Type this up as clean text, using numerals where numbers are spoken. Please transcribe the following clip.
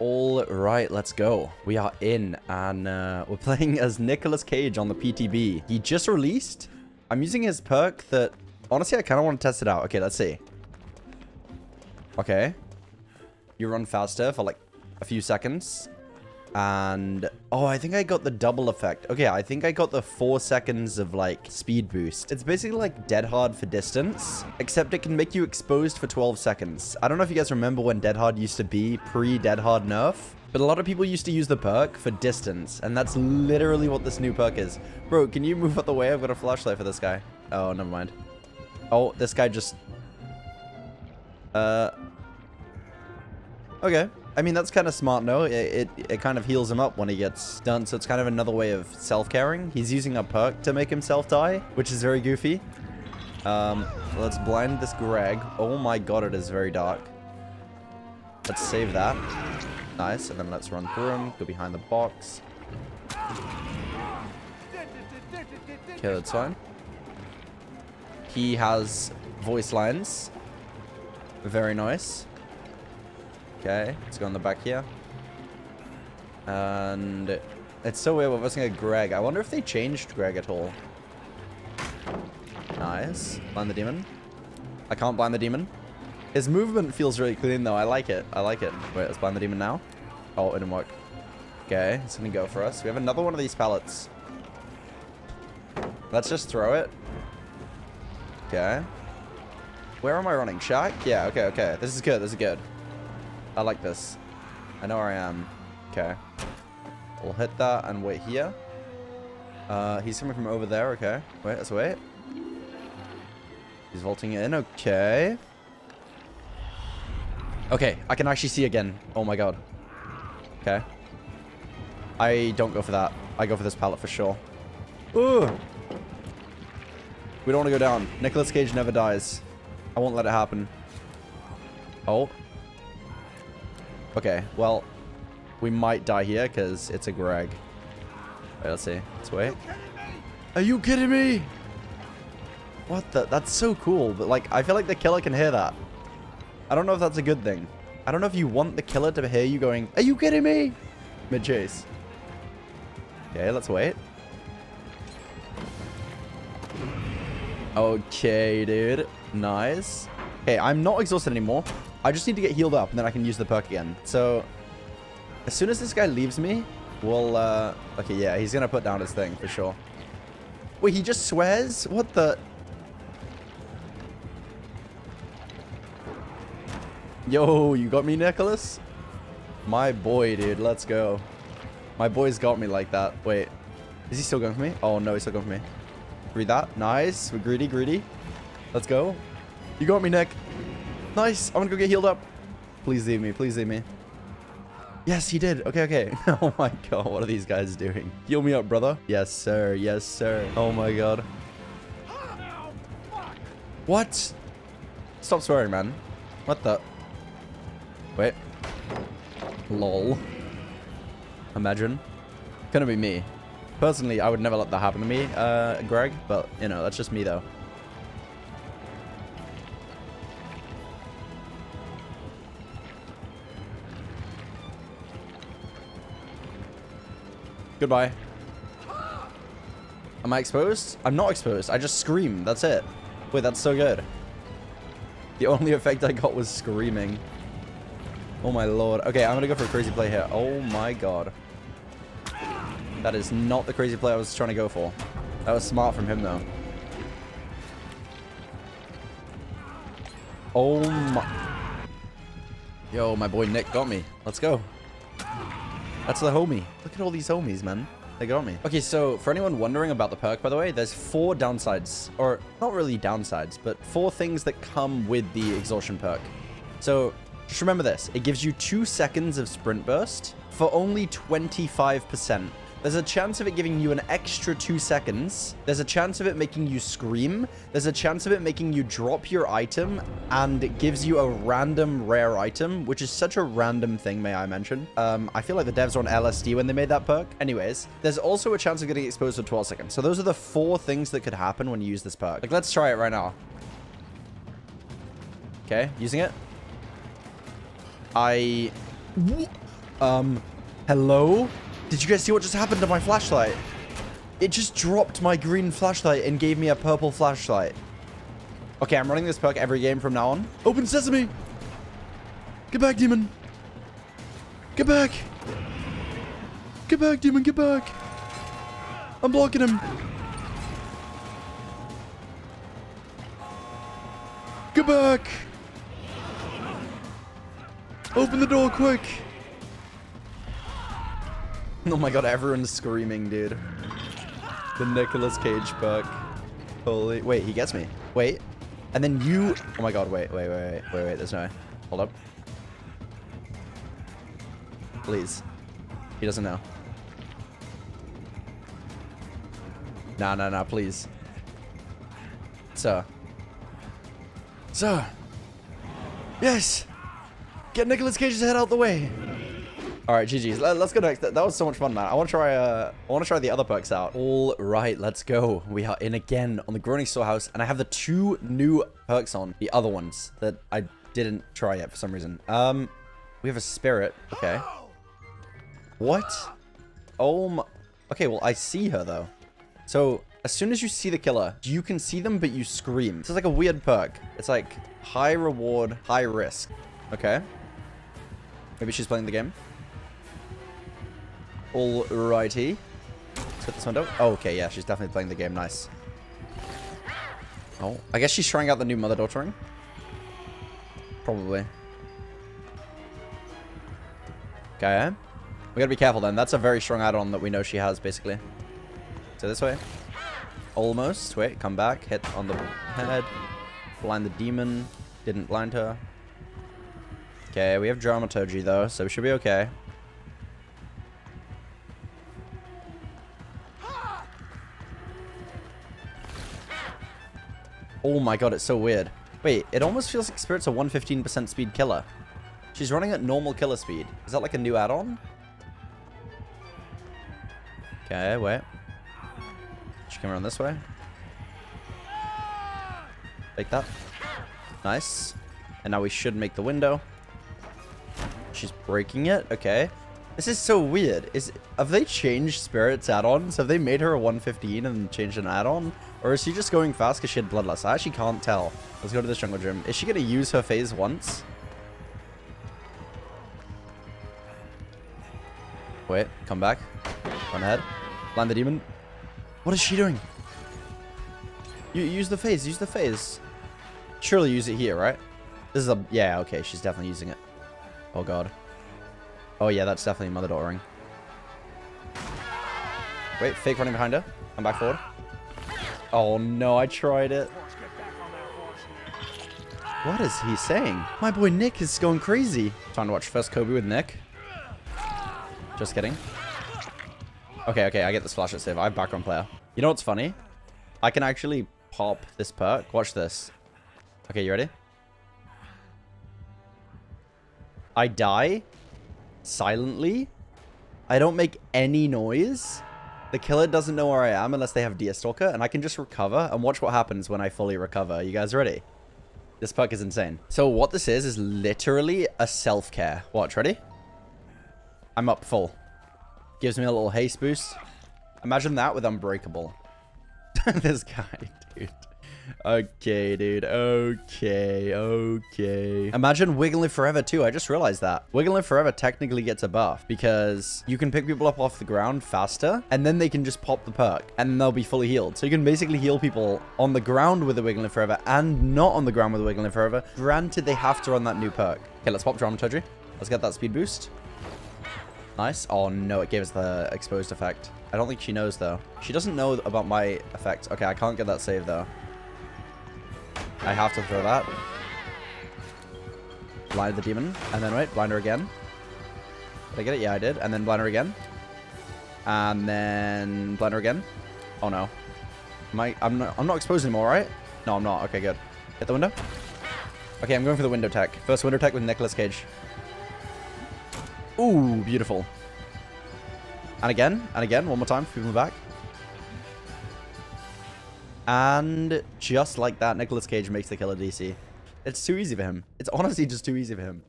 All right, let's go. We are in, and we're playing as Nicolas Cage on the PTB. He just released. I'm using his perk that, honestly, I kind of want to test it out. Okay, let's see. Okay. You run faster for like a few seconds. And, oh, I think I got the double effect. Okay, I think I got the 4 seconds of, like, speed boost. It's basically like Dead Hard for distance, except it can make you exposed for 12 seconds. I don't know if you guys remember when Dead Hard used to be pre-Dead Hard nerf, but a lot of people used to use the perk for distance, and that's literally what this new perk is. Bro, can you move out the way? I've got a flashlight for this guy. Oh, never mind. Oh, this guy just... Okay. I mean, that's kind of smart, no? It kind of heals him up when he gets done, so it's kind of another way of self-caring. He's using a perk to make himself die, which is very goofy. Let's blind this Greg. Oh my god, it is very dark. Let's save that. Nice, and then let's run through him, go behind the box. Okay, that's fine. He has voice lines. Very nice. Okay, let's go in the back here. And it's so weird, we're missing a Greg. I wonder if they changed Greg at all. Nice. Blind the demon. I can't blind the demon. His movement feels really clean, though. I like it. I like it. Wait, let's blind the demon now. Oh, it didn't work. Okay, it's going to go for us. We have another one of these pallets. Let's just throw it. Okay. Where am I running? Shack? Yeah, okay, okay. This is good. This is good. I like this. I know where I am. Okay. We'll hit that and wait here. He's coming from over there. Okay. Wait, let's wait. He's vaulting in. Okay. Okay. I can actually see again. Oh my god. Okay. I don't go for that. I go for this pallet for sure. Ooh. We don't want to go down. Nicolas Cage never dies. I won't let it happen. Oh. Okay, well, we might die here because it's a Greg. Wait, let's see. Let's wait. Are you kidding me? What the? That's so cool. But, like, I feel like the killer can hear that. I don't know if that's a good thing. I don't know if you want the killer to hear you going, "Are you kidding me?" mid-chase. Okay, let's wait. Okay, dude. Nice. Hey, I'm not exhausted anymore. I just need to get healed up, and then I can use the perk again. So, as soon as this guy leaves me, we'll, okay, yeah, he's going to put down his thing, for sure. Wait, he just swears? What the? Yo, you got me, Nicolas? My boy, dude, let's go. My boy's got me like that. Wait, is he still going for me? Oh, no, he's still going for me. Read that. Nice. We're greedy, greedy. Let's go. You got me, Nick. Nice. I'm gonna go get healed up. Please leave me. Please leave me. Yes, he did. Okay, okay. Oh my god. What are these guys doing? Heal me up, brother. Yes, sir. Yes, sir. Oh my god. What? Stop swearing, man. What the? Wait. Lol. Imagine. Gonna be me. Personally, I would never let that happen to me, Greg. But, you know, that's just me, though. Goodbye. Am I exposed? I'm not exposed. I just scream. That's it. Wait, that's so good. The only effect I got was screaming. Oh my lord. Okay, I'm gonna go for a crazy play here. Oh my god. That is not the crazy play I was trying to go for. That was smart from him, though. Oh my. Yo, my boy Nick got me. Let's go. That's the homie. Look at all these homies, man. They got me. Okay, so for anyone wondering about the perk, by the way, there's 4 downsides. Or not really downsides, but 4 things that come with the exhaustion perk. So just remember this. It gives you 2 seconds of sprint burst for only 25%. There's a chance of it giving you an extra 2 seconds. There's a chance of it making you scream. There's a chance of it making you drop your item, and it gives you a random rare item, which is such a random thing, may I mention. I feel like the devs were on LSD when they made that perk. Anyways, there's also a chance of getting exposed for 12 seconds. So those are the 4 things that could happen when you use this perk. Like, let's try it right now. Okay, using it. I... Hello? Did you guys see what just happened to my flashlight? It just dropped my green flashlight and gave me a purple flashlight. Okay, I'm running this perk every game from now on. Open sesame! Get back, demon! Get back! Get back, demon, get back! I'm blocking him! Get back! Open the door, quick! Oh my god, everyone's screaming, dude. The Nicolas Cage perk. Holy... Wait, he gets me. Wait. And then you... Oh my god, wait. There's no way. Hold up. Please. He doesn't know. No, please. Sir. Sir. Yes! Get Nicolas Cage's head out the way. All right, GG's. Let's go next. That was so much fun, man. I want to try the other perks out. All right, let's go. We are in again on the Groaning Storehouse, and I have the two new perks on, the other ones that I didn't try yet for some reason. We have a Spirit. Okay. What? Oh my. Okay, well, I see her, though. So, as soon as you see the killer, you can see them, but you scream. This is like a weird perk. It's like high reward, high risk. Okay. Maybe she's playing the game. Alrighty. Let's get this one down. Oh, okay, yeah, she's definitely playing the game. Nice. Oh, I guess she's trying out the new mother daughter ring. Probably. Okay. We gotta be careful then. That's a very strong add-on that we know she has, basically. So this way. Almost. Wait, come back. Hit on the head. Blind the demon. Didn't blind her. Okay, we have Dramaturgy, though, so we should be okay. Oh my god, it's so weird. Wait, it almost feels like Spirit's a 115% speed killer. She's running at normal killer speed. Is that like a new add-on? Okay, wait. She can run this way. Take that. Nice. And now we should make the window. She's breaking it. Okay. This is so weird. Have they changed Spirit's add-ons? Have they made her a 115 and changed an add-on? Or is she just going fast because she had bloodlust? I actually can't tell. Let's go to the jungle gym. Is she going to use her phase once? Wait, come back. Run ahead. Land the demon. What is she doing? Use the phase. Use the phase. Surely use it here, right? This is a... Yeah, okay. She's definitely using it. Oh, God. Oh, yeah, that's definitely mother daughter ring. Wait, fake running behind her. Come back forward. Oh, no, I tried it. What is he saying? My boy Nick is going crazy. Time to watch first Kobe with Nick. Just kidding. Okay, I get this flashlight save. I have background player. You know what's funny? I can actually pop this perk. Watch this. Okay, you ready? I die. Silently. I don't make any noise. The killer doesn't know where I am unless they have Deerstalker, and I can just recover and watch what happens when I fully recover. You guys ready? This perk is insane. So what this is literally a self-care. Watch, ready? I'm up full. Gives me a little haste boost. Imagine that with Unbreakable. This guy, dude. Okay, dude. Okay. Imagine Wiggling Forever, too. I just realized that. Wiggling Forever technically gets a buff because you can pick people up off the ground faster, and then they can just pop the perk, and they'll be fully healed. So you can basically heal people on the ground with the Wiggling Forever and not on the ground with the Wiggling Forever. Granted, they have to run that new perk. Okay, let's pop Dramaturgy. Let's get that speed boost. Nice. Oh, no. It gave us the exposed effect. I don't think she knows, though. She doesn't know about my effect. Okay, I can't get that save, though. I have to throw that. Blind the demon. And then, wait, blind her again. Did I get it? Yeah, I did. And then blind her again. And then blind her again. Oh, no. I'm not exposed anymore, right? No, I'm not. Okay, good. Hit the window. Okay, I'm going for the window tech. First window tech with Nicolas Cage. Ooh, beautiful. And again. One more time for people in the back. And just like that, Nicolas Cage makes the killer DC. It's too easy for him. It's honestly just too easy for him.